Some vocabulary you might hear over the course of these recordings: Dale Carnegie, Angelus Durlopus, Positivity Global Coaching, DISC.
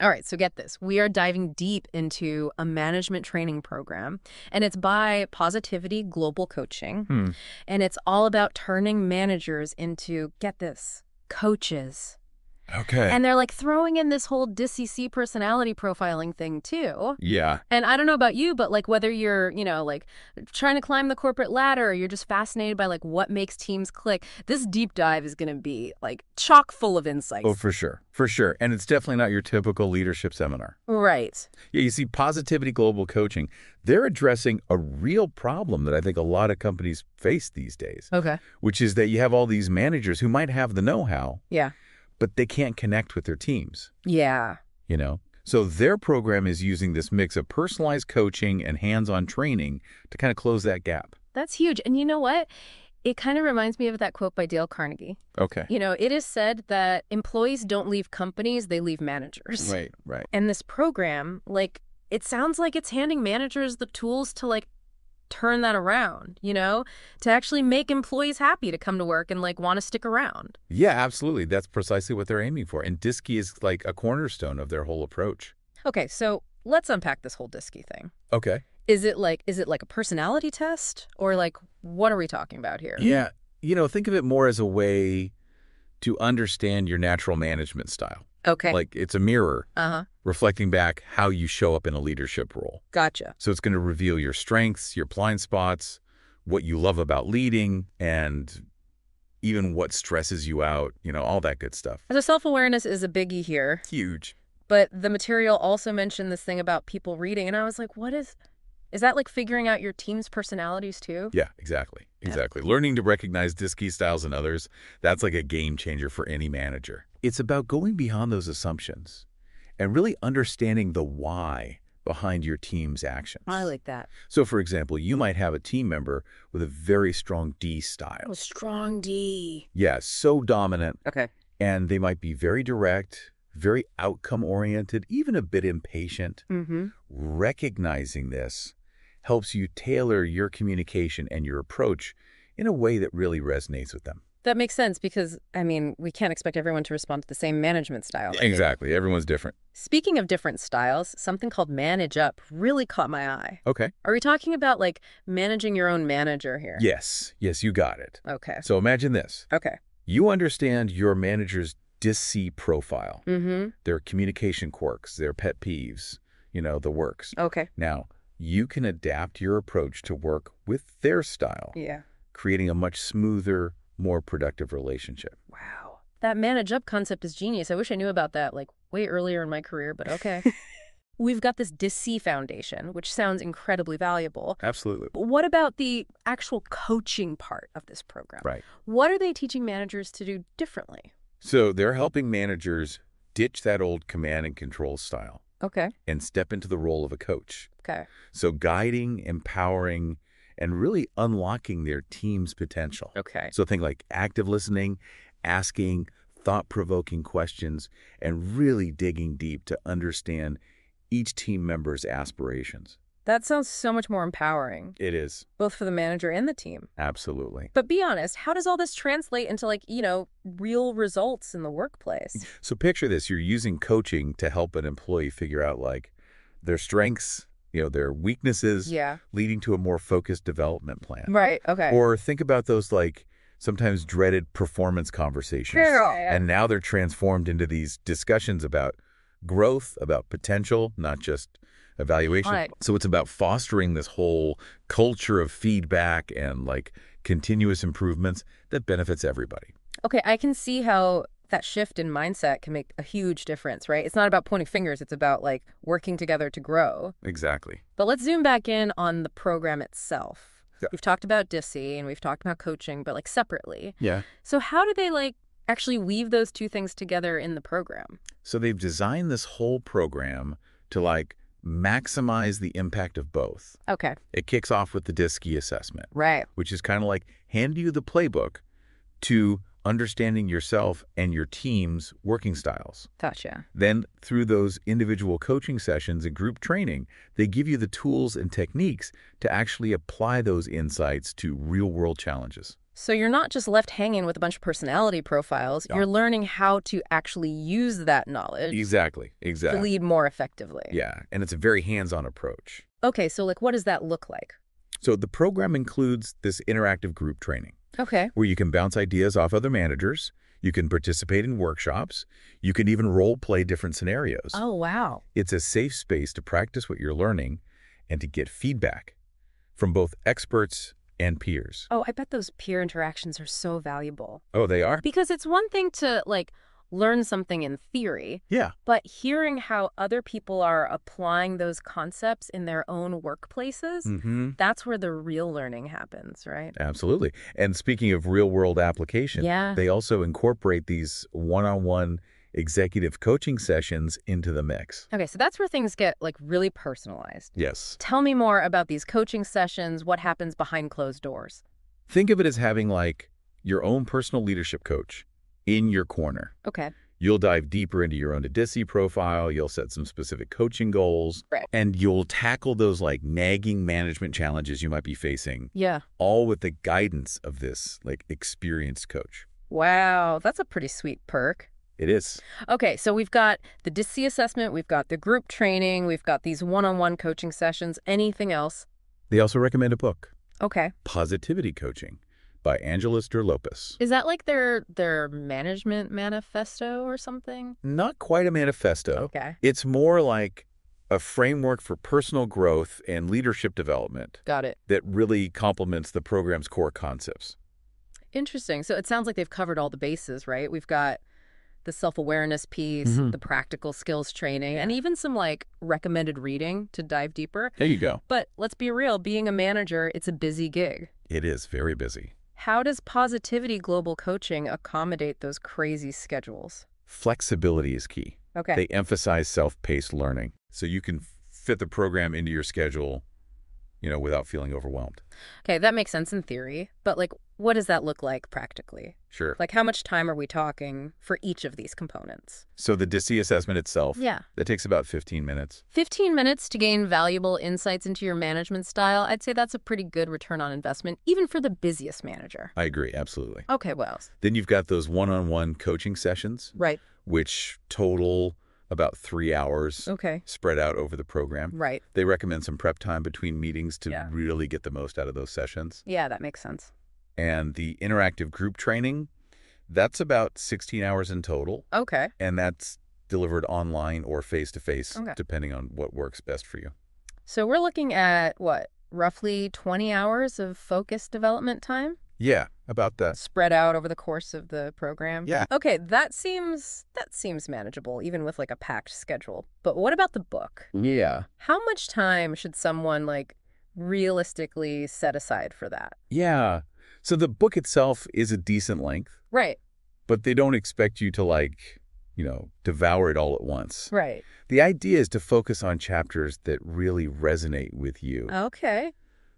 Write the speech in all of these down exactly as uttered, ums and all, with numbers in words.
All right, so get this. We are diving deep into a management training program, and it's by Positivity Global Coaching. Hmm. And it's all about turning managers into, get this, coaches. Okay. And they're like throwing in this whole D I S C personality profiling thing too. Yeah. And I don't know about you, but like whether you're, you know, like trying to climb the corporate ladder or you're just fascinated by like what makes teams click, this deep dive is going to be like chock full of insights. Oh, for sure. For sure. And it's definitely not your typical leadership seminar. Right. Yeah, you see, Positivity Global Coaching, they're addressing a real problem that I think a lot of companies face these days. Okay. Which is that you have all these managers who might have the know-how. Yeah. But they can't connect with their teams. Yeah. You know? So their program is using this mix of personalized coaching and hands-on training to kind of close that gap. That's huge. And you know what? It kind of reminds me of that quote by Dale Carnegie. Okay. You know, it is said that employees don't leave companies, they leave managers. Right, right. And this program, like, it sounds like it's handing managers the tools to, like, turn that around, you know, to actually make employees happy to come to work and like want to stick around. Yeah, absolutely. That's precisely what they're aiming for. And D I S C is like a cornerstone of their whole approach. Okay, so let's unpack this whole D I S C thing. Okay. Is it like, is it like a personality test, or like what are we talking about here? Yeah, you know, think of it more as a way to understand your natural management style. Okay. Like it's a mirror uh-huh. reflecting back how you show up in a leadership role. Gotcha. So it's going to reveal your strengths, your blind spots, what you love about leading, and even what stresses you out, you know, all that good stuff. So self-awareness is a biggie here. Huge. But the material also mentioned this thing about people reading, and I was like, what is... Is that like figuring out your team's personalities too? Yeah, exactly. Exactly. Yeah. Learning to recognize D I S C styles in others, that's like a game changer for any manager. It's about going beyond those assumptions and really understanding the why behind your team's actions. I like that. So, for example, you might have a team member with a very strong D style. Oh, strong D. Yeah, so dominant. Okay. And they might be very direct, very outcome-oriented, even a bit impatient. Mm-hmm. Recognizing this helps you tailor your communication and your approach in a way that really resonates with them. That makes sense because, I mean, we can't expect everyone to respond to the same management style. Right? Exactly. Everyone's different. Speaking of different styles, something called Manage Up really caught my eye. Okay. Are we talking about, like, managing your own manager here? Yes. Yes, you got it. Okay. So imagine this. Okay. You understand your manager's D I S C profile, mm-hmm. their communication quirks, their pet peeves, you know, the works. Okay. Now, you can adapt your approach to work with their style. Yeah. Creating a much smoother, more productive relationship. Wow. That Manage Up concept is genius. I wish I knew about that like way earlier in my career, but okay. We've got this D I S C foundation, which sounds incredibly valuable. Absolutely. But what about the actual coaching part of this program? Right. What are they teaching managers to do differently? So they're helping managers ditch that old command and control style. Okay. And step into the role of a coach. Okay. So guiding, empowering, and really unlocking their team's potential. Okay. So think like active listening, asking thought-provoking questions, and really digging deep to understand each team member's aspirations. That sounds so much more empowering. It is. Both for the manager and the team. Absolutely. But be honest, how does all this translate into like, you know, real results in the workplace? So picture this. You're using coaching to help an employee figure out like their strengths, you know, their weaknesses, yeah. leading to a more focused development plan. Right. Okay. Or think about those like sometimes dreaded performance conversations. Girl. And now they're transformed into these discussions about growth, about potential, not just evaluation. Right. So it's about fostering this whole culture of feedback and like continuous improvements that benefits everybody. Okay. I can see how that shift in mindset can make a huge difference, right? It's not about pointing fingers. It's about like working together to grow. Exactly. But let's zoom back in on the program itself. Yeah. We've talked about D I S C and we've talked about coaching, but like separately. Yeah. So how do they like actually weave those two things together in the program? So they've designed this whole program to like maximize the impact of both. Okay. It kicks off with the D I S C assessment. Right. Which is kind of like hand you the playbook to understanding yourself and your team's working styles. Gotcha. Then through those individual coaching sessions and group training, they give you the tools and techniques to actually apply those insights to real-world challenges. So you're not just left hanging with a bunch of personality profiles. Yeah. You're learning how to actually use that knowledge. Exactly. Exactly. To lead more effectively. Yeah. And it's a very hands-on approach. Okay. So like, what does that look like? So the program includes this interactive group training. Okay. Where you can bounce ideas off other managers. You can participate in workshops. You can even role play different scenarios. Oh, wow. It's a safe space to practice what you're learning and to get feedback from both experts and peers. Oh, I bet those peer interactions are so valuable. Oh, they are? Because it's one thing to, like, learn something in theory. Yeah. But hearing how other people are applying those concepts in their own workplaces, mm-hmm. that's where the real learning happens, right? Absolutely. And speaking of real-world application, yeah. they also incorporate these one-on-one executive coaching sessions into the mix. Okay, so that's where things get, like, really personalized. Yes. Tell me more about these coaching sessions. What happens behind closed doors? Think of it as having, like, your own personal leadership coach in your corner. Okay. You'll dive deeper into your own D I S C profile. You'll set some specific coaching goals. Right. And you'll tackle those, like, nagging management challenges you might be facing. Yeah. All with the guidance of this, like, experienced coach. Wow, that's a pretty sweet perk. It is. Okay, so we've got the D I S C assessment, we've got the group training, we've got these one-on-one coaching sessions. Anything else? They also recommend a book. Okay. Positivity Coaching by Angelus Durlopus. Is that like their their management manifesto or something? Not quite a manifesto. Okay. It's more like a framework for personal growth and leadership development. Got it. That really complements the program's core concepts. Interesting. So it sounds like they've covered all the bases, right? We've got the self-awareness piece, mm-hmm. the practical skills training, and even some, like, recommended reading to dive deeper. There you go. But let's be real, being a manager, it's a busy gig. It is very busy. How does Positivity Global Coaching accommodate those crazy schedules? Flexibility is key. Okay. They emphasize self-paced learning, so you can fit the program into your schedule, you know, without feeling overwhelmed. Okay, that makes sense in theory, but, like, what does that look like practically? Sure. Like, how much time are we talking for each of these components? So the D I S C assessment itself, yeah, that takes about fifteen minutes. fifteen minutes to gain valuable insights into your management style. I'd say that's a pretty good return on investment, even for the busiest manager. I agree, absolutely. Okay, what else? Then you've got those one-on-one coaching sessions. Right. Which total about three hours okay. spread out over the program. Right. They recommend some prep time between meetings to yeah. really get the most out of those sessions. Yeah, that makes sense. And the interactive group training, that's about sixteen hours in total. Okay. And that's delivered online or face-to-face, okay. depending on what works best for you. So we're looking at, what, roughly twenty hours of focused development time? Yeah, about that. Spread out over the course of the program? Yeah. Okay, that seems, that seems manageable, even with, like, a packed schedule. But what about the book? Yeah. How much time should someone, like, realistically set aside for that? Yeah. So the book itself is a decent length. Right. But they don't expect you to, like, you know, devour it all at once. Right. The idea is to focus on chapters that really resonate with you. Okay.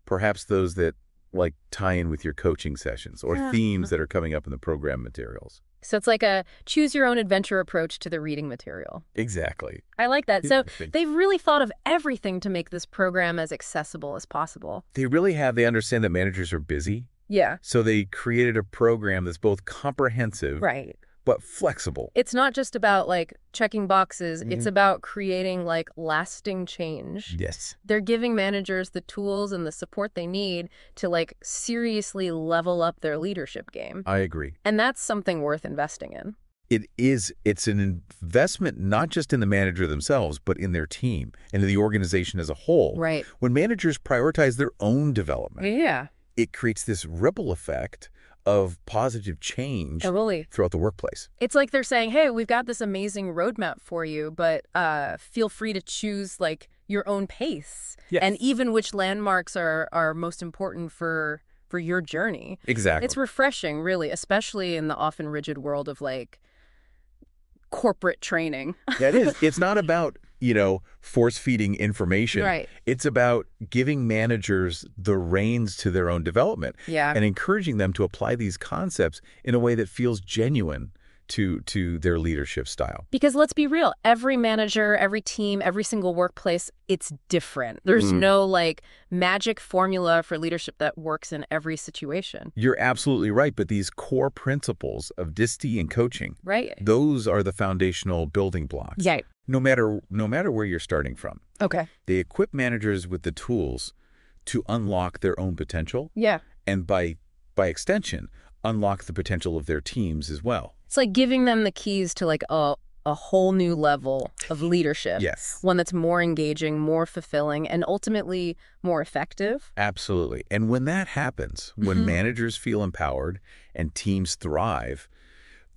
Perhaps those that, like, tie in with your coaching sessions or yeah. themes that are coming up in the program materials. So it's like a choose-your-own-adventure approach to the reading material. Exactly. I like that. So they've really thought of everything to make this program as accessible as possible. They really have. They understand that managers are busy. Yeah. So they created a program that's both comprehensive, right, but flexible. It's not just about, like, checking boxes. Mm-hmm. It's about creating, like, lasting change. Yes. They're giving managers the tools and the support they need to, like, seriously level up their leadership game. I agree. And that's something worth investing in. It is. It's an investment not just in the manager themselves, but in their team and in the organization as a whole. Right. When managers prioritize their own development. Yeah. It creates this ripple effect of positive change oh, really? throughout the workplace. It's like they're saying, hey, we've got this amazing roadmap for you, but uh, feel free to choose, like, your own pace. Yes. And even which landmarks are, are most important for, for your journey. Exactly. It's refreshing, really, especially in the often rigid world of, like, corporate training. Yeah, it is. It's not about, you know, force-feeding information. Right. It's about giving managers the reins to their own development. Yeah. And encouraging them to apply these concepts in a way that feels genuine to to their leadership style. Because let's be real, every manager, every team, every single workplace, it's different. There's mm. no like magic formula for leadership that works in every situation. You're absolutely right, but these core principles of D I S C and coaching, right? Those are the foundational building blocks. Yeah. No matter no matter where you're starting from. Okay. They equip managers with the tools to unlock their own potential. Yeah. And by by extension, unlock the potential of their teams as well. It's like giving them the keys to like a, a whole new level of leadership. Yes. One that's more engaging, more fulfilling, and ultimately more effective. Absolutely. And when that happens, when mm-hmm. managers feel empowered and teams thrive,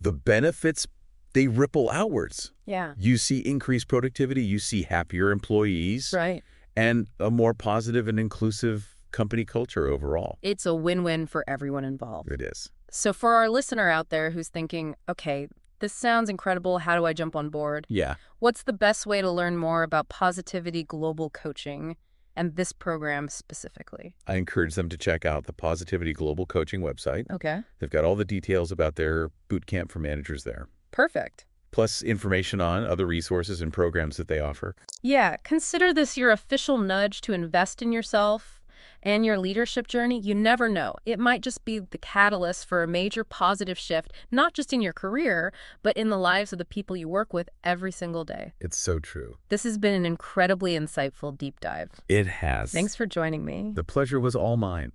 the benefits, they ripple outwards. Yeah. You see increased productivity, you see happier employees. Right. And a more positive and inclusive company culture overall. It's a win-win for everyone involved. It is. So for our listener out there who's thinking, okay, this sounds incredible, how do I jump on board? Yeah. What's the best way to learn more about Positivity Global Coaching and this program specifically? I encourage them to check out the Positivity Global Coaching website. Okay. They've got all the details about their boot camp for managers there. Perfect. Plus information on other resources and programs that they offer. Yeah, consider this your official nudge to invest in yourself and your leadership journey. You never know. It might just be the catalyst for a major positive shift, not just in your career, but in the lives of the people you work with every single day. It's so true. This has been an incredibly insightful deep dive. It has. Thanks for joining me. The pleasure was all mine.